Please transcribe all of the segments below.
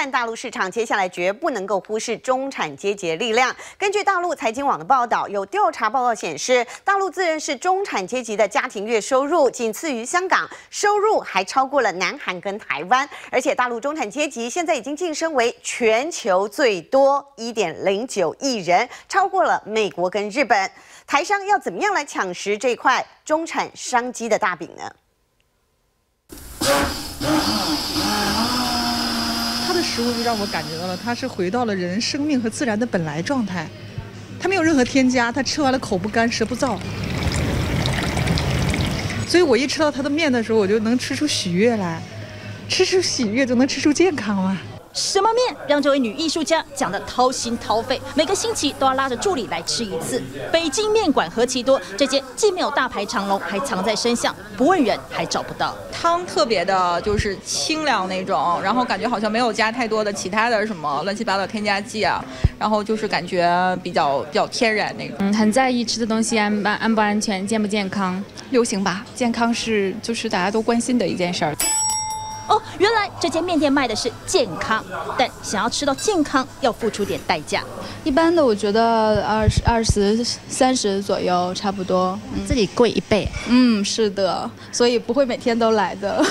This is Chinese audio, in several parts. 看大陆市场，接下来绝不能够忽视中产阶级的力量。根据大陆财经网的报道，有调查报告显示，大陆自认是中产阶级的家庭月收入仅次于香港，收入还超过了南韩跟台湾。而且，大陆中产阶级现在已经晋升为全球最多 1.09 亿人，超过了美国跟日本。台商要怎么样来抢食这块中产商机的大饼呢？ 它的食物就让我感觉到了，它是回到了人生命和自然的本来状态，它没有任何添加，它吃完了口不干舌不燥。所以我一吃到它的面的时候，我就能吃出喜悦来，吃出喜悦就能吃出健康嘛。 什么面让这位女艺术家讲得掏心掏肺，每个星期都要拉着助理来吃一次。北京面馆何其多，这间既没有大排长龙，还藏在深巷，不问人还找不到。汤特别的就是清凉那种，然后感觉好像没有加太多的其他的什么乱七八糟添加剂啊，然后就是感觉比较天然那种。很在意吃的东西安不安全、健不健康，流行吧，健康是就是大家都关心的一件事儿。 哦，原来这间面店卖的是健康，但想要吃到健康，要付出点代价。一般的，我觉得20、30左右差不多，这里贵一倍。是的，所以不会每天都来的。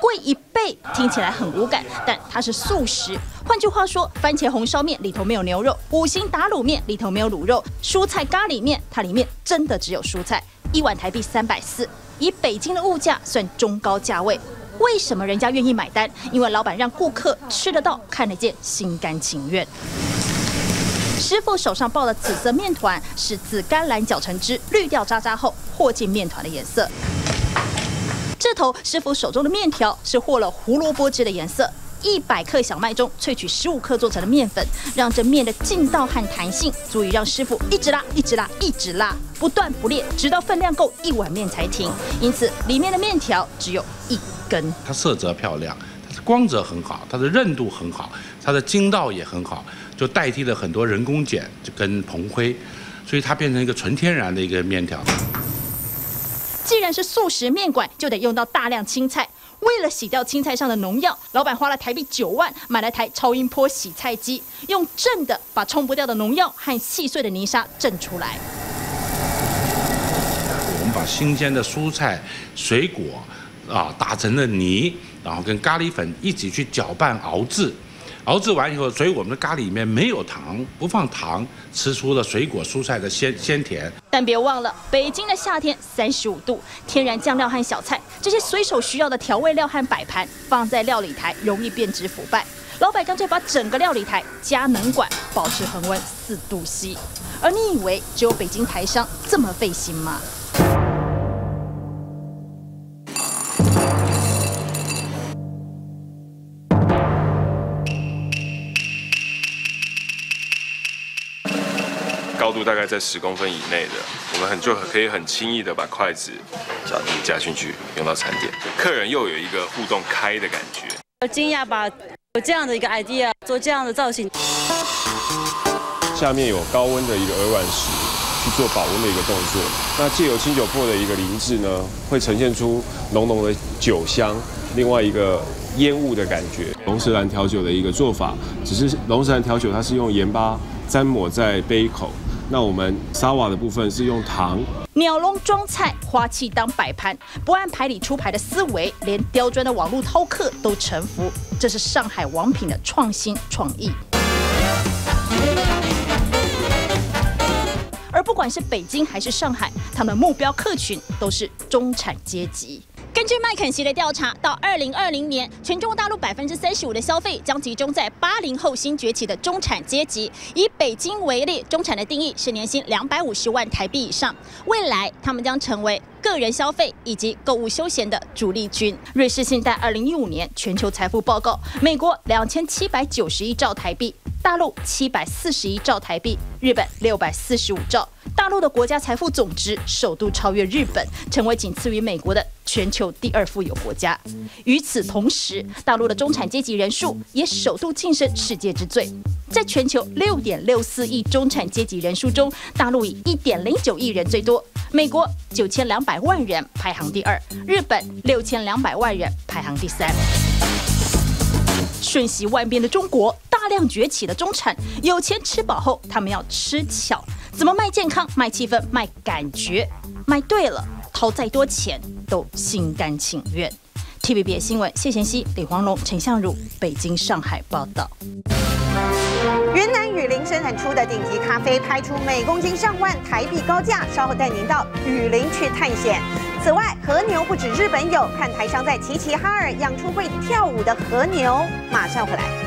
贵一倍听起来很无感，但它是素食。换句话说，番茄红烧面里头没有牛肉，五星打卤面里头没有卤肉，蔬菜咖喱面它里面真的只有蔬菜。一碗台币340，以北京的物价算中高价位。 为什么人家愿意买单？因为老板让顾客吃得到，看得见，心甘情愿。师傅手上抱的紫色面团是紫甘蓝搅成汁，滤掉渣渣后和进面团的颜色。这头师傅手中的面条是和了胡萝卜汁的颜色。100克小麦中萃取15克做成的面粉，让这面的劲道和弹性足以让师傅一直拉、一直拉、一直拉，不断不裂，直到分量够一碗面才停。因此，里面的面条只有一。 它色泽漂亮，它的光泽很好，它的韧度很好，它的筋道也很好，就代替了很多人工碱跟硼灰，所以它变成一个纯天然的一个面条。既然是素食面馆，就得用到大量青菜。为了洗掉青菜上的农药，老板花了台币9万买了台超音波洗菜机，用震的把冲不掉的农药和细碎的泥沙震出来。我们把新鲜的蔬菜、水果。 打成了泥，然后跟咖喱粉一起去搅拌熬制，熬制完以后，所以我们的咖喱里面没有糖，不放糖，吃出了水果蔬菜的鲜甜。但别忘了，北京的夏天35度，天然酱料和小菜这些随手需要的调味料和摆盘，放在料理台容易变质腐败。老板干脆把整个料理台加冷管，保持恒温4°C。而你以为只有北京台商这么费心吗？ 高度大概在10公分以内的，我们可以很轻易的把筷子夹进去，用到餐点。客人又有一个互动开的感觉。我惊讶吧，有这样的一个 idea， 做这样的造型。下面有高温的一个鹅卵石去做保温的一个动作，那借由清酒粕的一个淋制呢，会呈现出浓浓的酒香，另外一个烟雾的感觉。龙舌兰调酒的一个做法，只是龙舌兰调酒它是用盐巴沾抹在杯口。 那我们沙瓦的部分是用糖，鸟笼装菜，花器当摆盘，不按牌理出牌的思维，连刁钻的网络饕客都臣服。这是上海王品的创新创意。而不管是北京还是上海，他们的目标客群都是中产阶级。 根据麦肯锡的调查，到2020年，全中国大陆35%的消费将集中在80后新崛起的中产阶级。以北京为例，中产的定义是年薪250万台币以上，未来他们将成为个人消费以及购物休闲的主力军。瑞士信贷2015年全球财富报告，美国2791兆台币，大陆741兆台币，日本645兆。 大陆的国家财富总值首度超越日本，成为仅次于美国的全球第2富有国家。与此同时，大陆的中产阶级人数也首度晋升世界之最。在全球6.64亿中产阶级人数中，大陆以1.09亿人最多，美国9200万人排行第2，日本6200万人排行第3。瞬息万变的中国，大量崛起的中产，有钱吃饱后，他们要吃巧，怎么卖健康、卖气氛、卖感觉，卖对了，掏再多钱都心甘情愿。TVBS 新闻谢贤熙、李黄龙、陈相如，北京、上海报道。 云南雨林生产出的顶级咖啡，拍出每公斤上万台币高价。稍后带您到雨林去探险。此外，和牛不止日本有，看台商在齐齐哈尔养出会跳舞的和牛。马上回来。